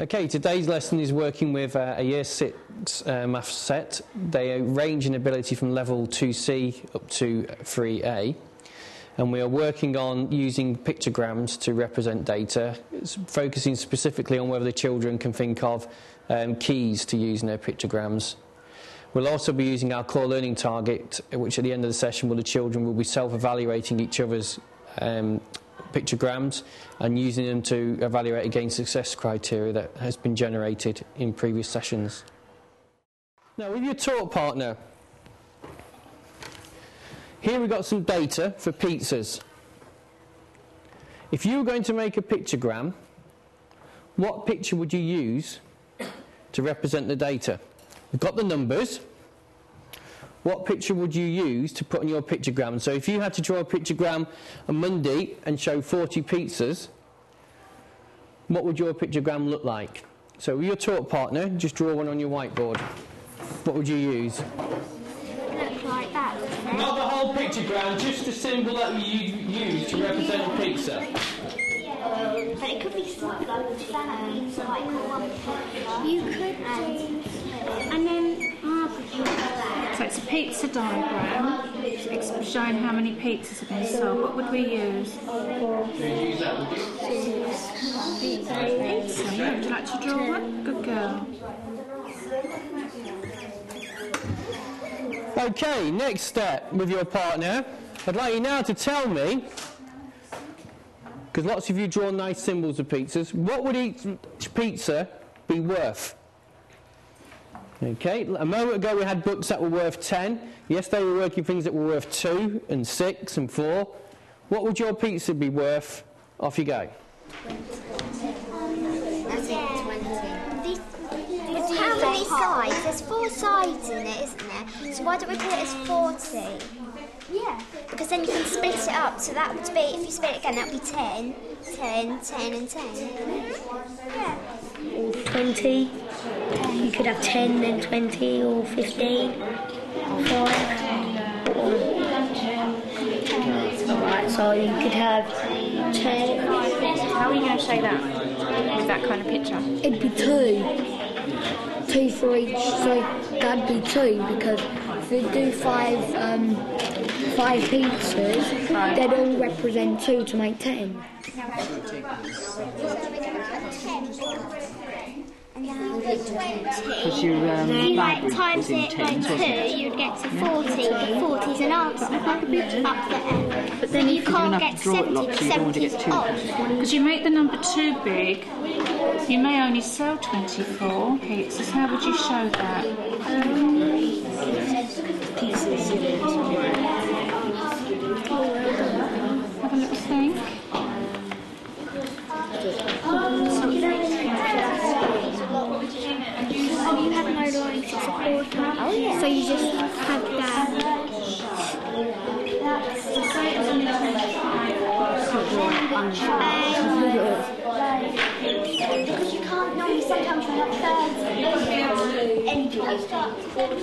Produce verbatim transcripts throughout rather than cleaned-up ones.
Okay, today's lesson is working with uh, a year six uh, maths set. They range in ability from level two C up to three A, and we are working on using pictograms to represent data, focusing specifically on whether the children can think of um, keys to use in their pictograms. We'll also be using our core learning target, which at the end of the session will the children will be self-evaluating each other's um, pictograms and using them to evaluate against success criteria that has been generated in previous sessions. Now, with your talk partner, here we've got some data for pizzas. If you were going to make a pictogram, what picture would you use to represent the data? We've got the numbers. What picture would you use to put on your pictogram? So if you had to draw a pictogram on Monday and show forty pizzas, what would your pictogram look like? So with your talk partner, just draw one on your whiteboard. What would you use? It looks like that, doesn't it? Not the whole pictogram, just the symbol that you use to represent a pizza. Yeah. But it could be slightly like one. You could, and, and then so it's a pizza diagram, it's showing how many pizzas have been sold. What would we use? We'd use that, would you? Pizza. Yeah, would you like to draw one? Good girl. Okay, next step with your partner. I'd like you now to tell me, because lots of you draw nice symbols of pizzas, what would each pizza be worth? Okay, a moment ago we had books that were worth ten. Yesterday we were working things that were worth two and six and four. What would your pizza be worth? Off you go. How many sides? There's four sides in it, isn't there? So why don't we put it as forty? Yeah. Because then you can split it up. So that would be, if you split it again, that would be ten, ten, ten and ten. Yeah. Or twenty. You could have ten, then twenty, or fifteen, or five, or alright, so you could have ten. How are you going to show that with that kind of picture? It'd be two. Two for each, so that'd be two, because if we do five, um, five pizzas, right, they'd all represent two to make ten. Because you um, you like times it by two, you'd get to forty. Yeah. forty's an answer. Like a bit up there. But then so you can't get seventy. Lot, so you don't want to get too odd. Because you make the number too big, you may only sell twenty-four pizzas. How would you show that? Um, pieces. Have a little think. Oh, you have no lines, it's a quarter. Oh, yeah. So you just have that. That's the same as the because you can't normally sometimes you have thirds. And you can start.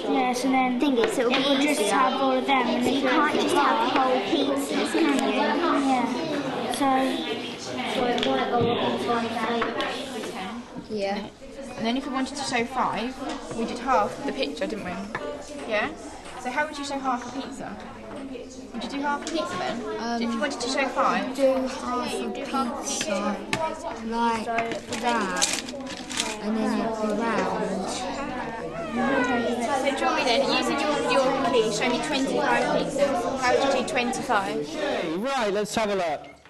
Yes, and then thing is, it'll be just have all of them. And you can't just have the whole pizzas, can you? Yeah. So. Yeah. And then if we wanted to show five, we did half the picture, didn't we? Yeah? So how would you show half a pizza? Would you do half a pizza then? Um, if you wanted to show five? Do half a pizza, like that, and then it'd be round. So draw me then, using your, your key, show me twenty-five pizzas. How would you do twenty-five? Right, let's have a look.